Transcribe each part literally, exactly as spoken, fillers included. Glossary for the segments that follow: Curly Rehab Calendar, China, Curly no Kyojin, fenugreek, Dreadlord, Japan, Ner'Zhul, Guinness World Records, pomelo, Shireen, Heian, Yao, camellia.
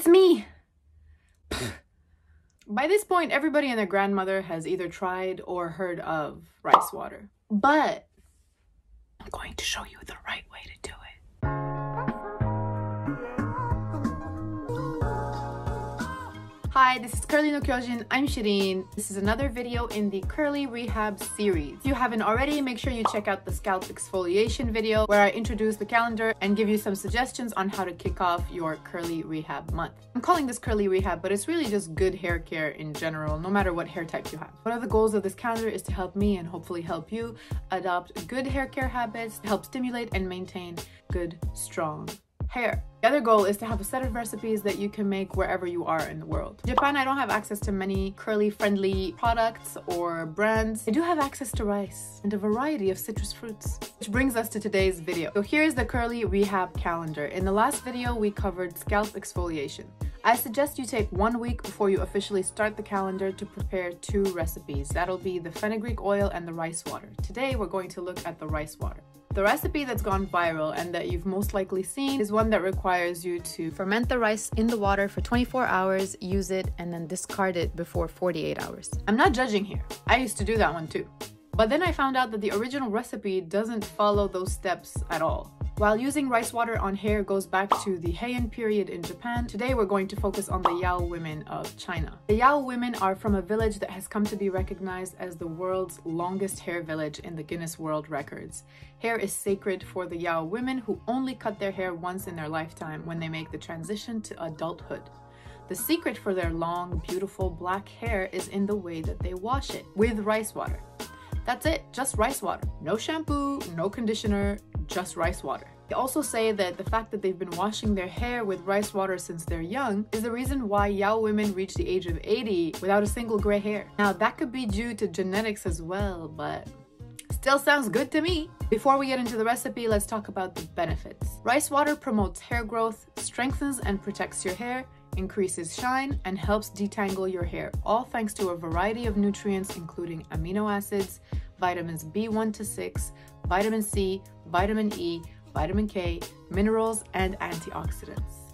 It's me! By this point, everybody and their grandmother has either tried or heard of rice water. But I'm going to show you the right way to do it. Hi, this is Curly no Kyojin. I'm Shireen. This is another video in the Curly Rehab series. If you haven't already, make sure you check out the scalp exfoliation video where I introduce the calendar and give you some suggestions on how to kick off your Curly Rehab month. I'm calling this Curly Rehab, but it's really just good hair care in general, no matter what hair type you have. One of the goals of this calendar is to help me and hopefully help you adopt good hair care habits to help stimulate and maintain good, strong hair. The other goal is to have a set of recipes that you can make wherever you are in the world. In Japan, I don't have access to many curly-friendly products or brands. I do have access to rice and a variety of citrus fruits. Which brings us to today's video. So here's the Curly Rehab Calendar. In the last video, we covered scalp exfoliation. I suggest you take one week before you officially start the calendar to prepare two recipes. That'll be the fenugreek oil and the rice water. Today, we're going to look at the rice water. The recipe that's gone viral and that you've most likely seen is one that requires you to ferment the rice in the water for twenty-four hours, use it, and then discard it before forty-eight hours. I'm not judging here. I used to do that one too. But then I found out that the original recipe doesn't follow those steps at all. While using rice water on hair goes back to the Heian period in Japan, today we're going to focus on the Yao women of China. The Yao women are from a village that has come to be recognized as the world's longest hair village in the Guinness World Records. Hair is sacred for the Yao women who only cut their hair once in their lifetime when they make the transition to adulthood. The secret for their long, beautiful black hair is in the way that they wash it, with rice water. That's it, just rice water. No shampoo, no conditioner, just rice water. They also say that the fact that they've been washing their hair with rice water since they're young is the reason why Yao women reach the age of eighty without a single gray hair. Now that could be due to genetics as well, but still sounds good to me. Before we get into the recipe, let's talk about the benefits. Rice water promotes hair growth, strengthens and protects your hair, increases shine, and helps detangle your hair, all thanks to a variety of nutrients including amino acids, vitamins B one to six, vitamin C, vitamin E, vitamin K, minerals, and antioxidants.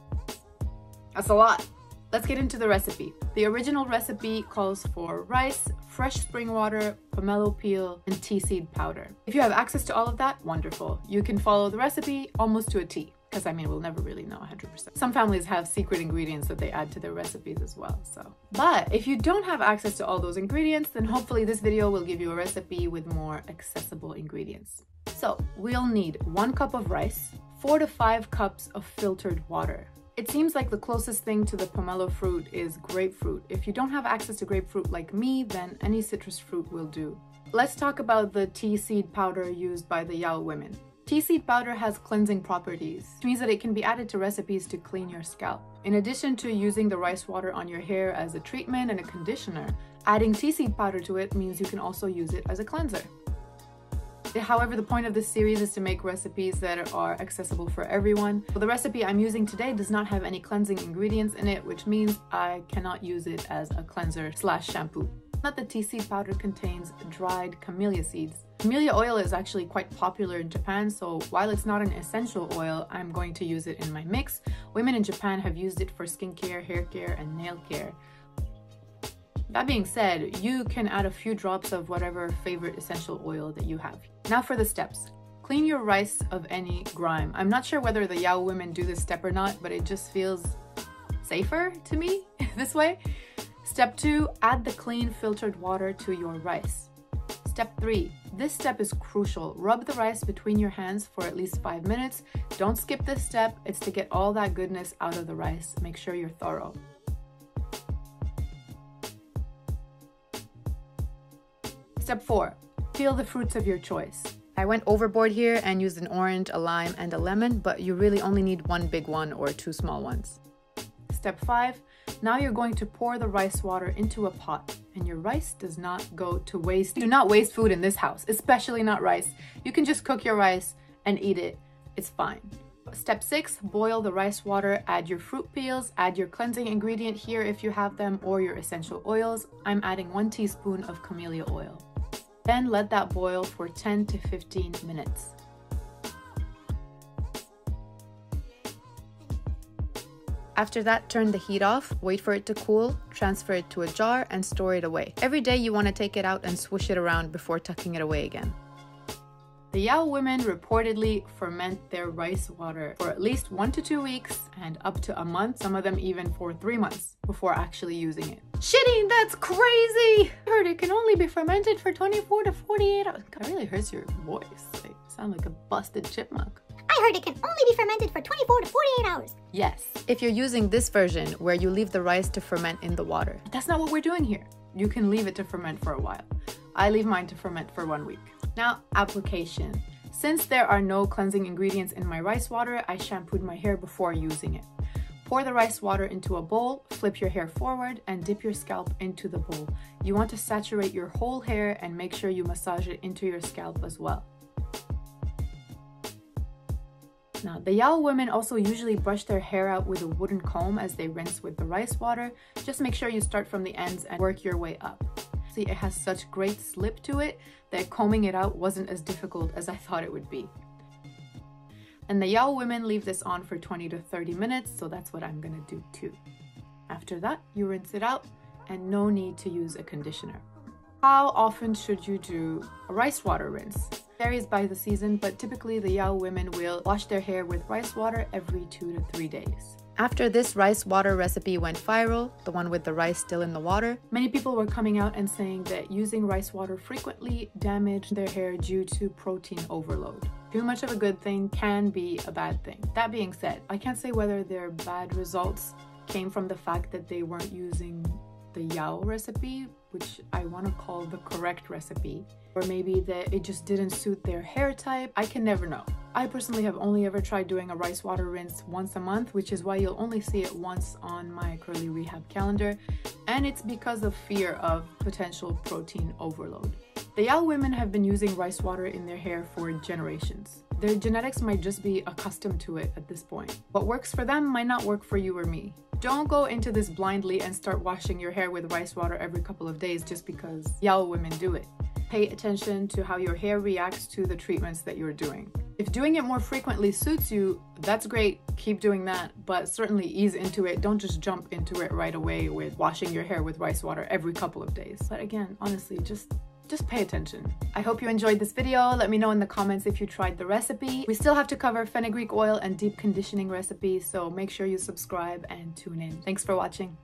That's a lot. Let's get into the recipe. The original recipe calls for rice, fresh spring water, pomelo peel, and tea seed powder. If you have access to all of that, wonderful. You can follow the recipe almost to a T. Because I mean, we'll never really know one hundred percent. Some families have secret ingredients that they add to their recipes as well, so. But if you don't have access to all those ingredients, then hopefully this video will give you a recipe with more accessible ingredients. So we'll need one cup of rice, four to five cups of filtered water. It seems like the closest thing to the pomelo fruit is grapefruit. If you don't have access to grapefruit like me, then any citrus fruit will do. Let's talk about the tea seed powder used by the Yao women. Tea seed powder has cleansing properties, which means that it can be added to recipes to clean your scalp. In addition to using the rice water on your hair as a treatment and a conditioner, adding tea seed powder to it means you can also use it as a cleanser. However, the point of this series is to make recipes that are accessible for everyone. So the recipe I'm using today does not have any cleansing ingredients in it, which means I cannot use it as a cleanser slash shampoo. Not the tea seed powder contains dried camellia seeds. Camellia oil is actually quite popular in Japan, so while it's not an essential oil, I'm going to use it in my mix. Women in Japan have used it for skincare, hair care, and nail care. That being said, you can add a few drops of whatever favorite essential oil that you have. Now for the steps. Clean your rice of any grime. I'm not sure whether the Yao women do this step or not, but it just feels safer to me this way. Step two, add the clean filtered water to your rice. Step three, this step is crucial. Rub the rice between your hands for at least five minutes. Don't skip this step. It's to get all that goodness out of the rice. Make sure you're thorough. Step four, peel the fruits of your choice. I went overboard here and used an orange, a lime, and a lemon, but you really only need one big one or two small ones. Step five, now you're going to pour the rice water into a pot, and your rice does not go to waste. Do not waste food in this house, especially not rice. You can just cook your rice and eat it, it's fine. Step six, boil the rice water, add your fruit peels, add your cleansing ingredient here if you have them, or your essential oils. I'm adding one teaspoon of camellia oil. Then let that boil for ten to fifteen minutes. After that, turn the heat off, wait for it to cool, transfer it to a jar, and store it away. Every day you want to take it out and swish it around before tucking it away again. The Yao women reportedly ferment their rice water for at least one to two weeks and up to a month, some of them even for three months, before actually using it. Shireen, that's crazy! I heard it can only be fermented for twenty-four to forty-eight hours. That really hurts your voice. Like, you sound like a busted chipmunk. I heard it can only be fermented for twenty-four to forty-eight hours. Yes, if you're using this version where you leave the rice to ferment in the water. But that's not what we're doing here. You can leave it to ferment for a while. I leave mine to ferment for one week. Now, application. Since there are no cleansing ingredients in my rice water, I shampooed my hair before using it. Pour the rice water into a bowl, flip your hair forward, and dip your scalp into the bowl. You want to saturate your whole hair and make sure you massage it into your scalp as well. Now, the Yao women also usually brush their hair out with a wooden comb as they rinse with the rice water. Just make sure you start from the ends and work your way up. See, it has such great slip to it that combing it out wasn't as difficult as I thought it would be. And the Yao women leave this on for twenty to thirty minutes, so that's what I'm gonna do too. After that, you rinse it out and no need to use a conditioner. How often should you do a rice water rinse? Varies by the season, but typically the Yao women will wash their hair with rice water every two to three days. After this rice water recipe went viral, the one with the rice still in the water, many people were coming out and saying that using rice water frequently damaged their hair due to protein overload. Too much of a good thing can be a bad thing. That being said, I can't say whether their bad results came from the fact that they weren't using the Yao recipe, which I want to call the correct recipe, or maybe that it just didn't suit their hair type. I can never know. I personally have only ever tried doing a rice water rinse once a month, which is why you'll only see it once on my Curly Rehab calendar, and it's because of fear of potential protein overload. The Yao women have been using rice water in their hair for generations. Their genetics might just be accustomed to it at this point. What works for them might not work for you or me. Don't go into this blindly and start washing your hair with rice water every couple of days just because Yao women do it. Pay attention to how your hair reacts to the treatments that you're doing. If doing it more frequently suits you, that's great, keep doing that, but certainly ease into it. Don't just jump into it right away with washing your hair with rice water every couple of days. But again, honestly, just Just pay attention. I hope you enjoyed this video. Let me know in the comments if you tried the recipe. We still have to cover fenugreek oil and deep conditioning recipes, so make sure you subscribe and tune in. Thanks for watching.